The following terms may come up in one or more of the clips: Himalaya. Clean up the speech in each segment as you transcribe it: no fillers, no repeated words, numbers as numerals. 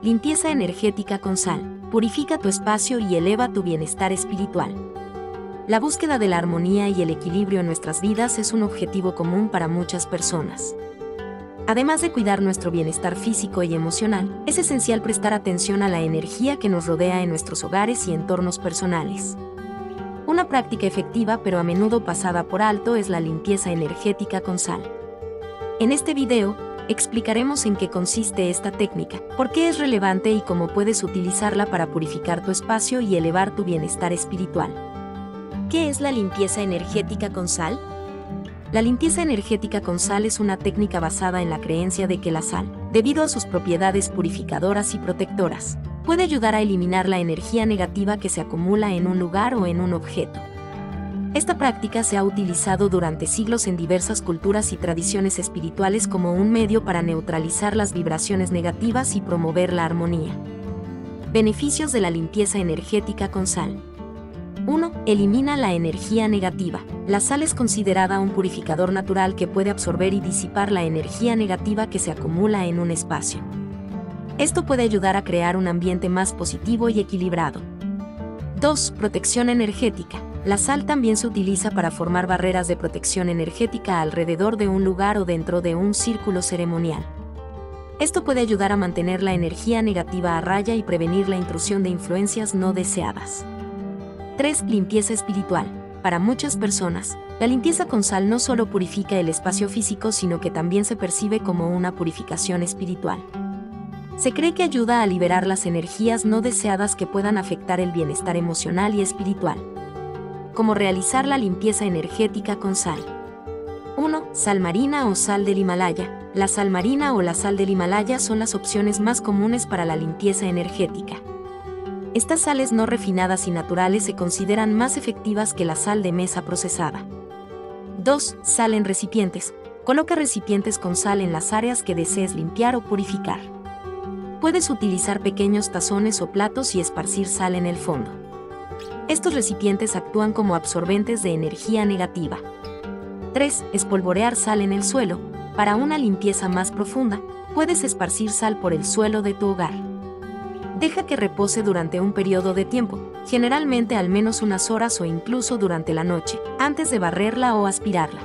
Limpieza energética con sal. Purifica tu espacio y eleva tu bienestar espiritual. La búsqueda de la armonía y el equilibrio en nuestras vidas es un objetivo común para muchas personas. Además de cuidar nuestro bienestar físico y emocional, es esencial prestar atención a la energía que nos rodea en nuestros hogares y entornos personales. Una práctica efectiva pero a menudo pasada por alto es la limpieza energética con sal. En este video, explicaremos en qué consiste esta técnica, por qué es relevante y cómo puedes utilizarla para purificar tu espacio y elevar tu bienestar espiritual. ¿Qué es la limpieza energética con sal? La limpieza energética con sal es una técnica basada en la creencia de que la sal, debido a sus propiedades purificadoras y protectoras, puede ayudar a eliminar la energía negativa que se acumula en un lugar o en un objeto. Esta práctica se ha utilizado durante siglos en diversas culturas y tradiciones espirituales como un medio para neutralizar las vibraciones negativas y promover la armonía. Beneficios de la limpieza energética con sal. 1. Elimina la energía negativa. La sal es considerada un purificador natural que puede absorber y disipar la energía negativa que se acumula en un espacio. Esto puede ayudar a crear un ambiente más positivo y equilibrado. 2. Protección energética. La sal también se utiliza para formar barreras de protección energética alrededor de un lugar o dentro de un círculo ceremonial. Esto puede ayudar a mantener la energía negativa a raya y prevenir la intrusión de influencias no deseadas. 3. Limpieza espiritual. Para muchas personas, la limpieza con sal no solo purifica el espacio físico, sino que también se percibe como una purificación espiritual. Se cree que ayuda a liberar las energías no deseadas que puedan afectar el bienestar emocional y espiritual. ¿Cómo realizar la limpieza energética con sal? 1. Sal marina o sal del Himalaya. La sal marina o la sal del Himalaya son las opciones más comunes para la limpieza energética. Estas sales no refinadas y naturales se consideran más efectivas que la sal de mesa procesada. 2. Sal en recipientes. Coloca recipientes con sal en las áreas que desees limpiar o purificar. Puedes utilizar pequeños tazones o platos y esparcir sal en el fondo. Estos recipientes actúan como absorbentes de energía negativa. 3. Espolvorear sal en el suelo. Para una limpieza más profunda, puedes esparcir sal por el suelo de tu hogar. Deja que repose durante un periodo de tiempo, generalmente al menos unas horas o incluso durante la noche, antes de barrerla o aspirarla.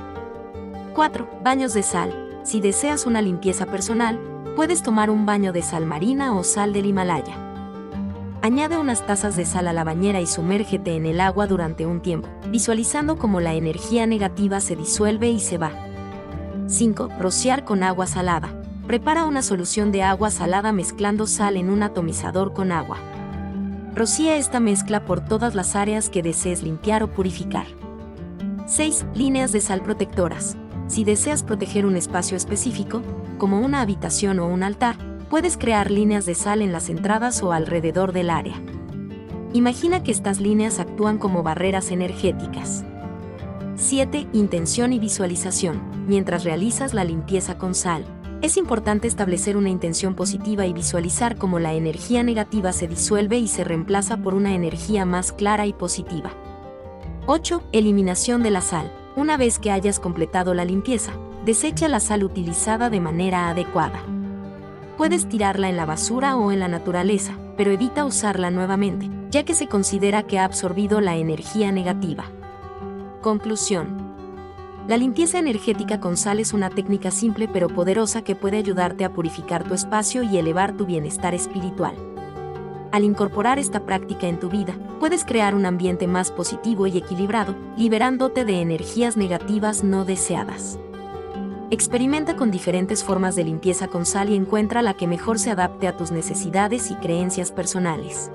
4. Baños de sal. Si deseas una limpieza personal, puedes tomar un baño de sal marina o sal del Himalaya. Añade unas tazas de sal a la bañera y sumérgete en el agua durante un tiempo, visualizando cómo la energía negativa se disuelve y se va. 5. Rociar con agua salada. Prepara una solución de agua salada mezclando sal en un atomizador con agua. Rocía esta mezcla por todas las áreas que desees limpiar o purificar. 6. Líneas de sal protectoras. Si deseas proteger un espacio específico, como una habitación o un altar, puedes crear líneas de sal en las entradas o alrededor del área. Imagina que estas líneas actúan como barreras energéticas. 7. Intención y visualización. Mientras realizas la limpieza con sal, es importante establecer una intención positiva y visualizar cómo la energía negativa se disuelve y se reemplaza por una energía más clara y positiva. 8. Eliminación de la sal. Una vez que hayas completado la limpieza, desecha la sal utilizada de manera adecuada. Puedes tirarla en la basura o en la naturaleza, pero evita usarla nuevamente, ya que se considera que ha absorbido la energía negativa. Conclusión. La limpieza energética con sal es una técnica simple pero poderosa que puede ayudarte a purificar tu espacio y elevar tu bienestar espiritual. Al incorporar esta práctica en tu vida, puedes crear un ambiente más positivo y equilibrado, liberándote de energías negativas no deseadas. Experimenta con diferentes formas de limpieza con sal y encuentra la que mejor se adapte a tus necesidades y creencias personales.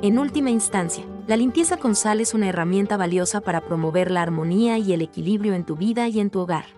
En última instancia, la limpieza con sal es una herramienta valiosa para promover la armonía y el equilibrio en tu vida y en tu hogar.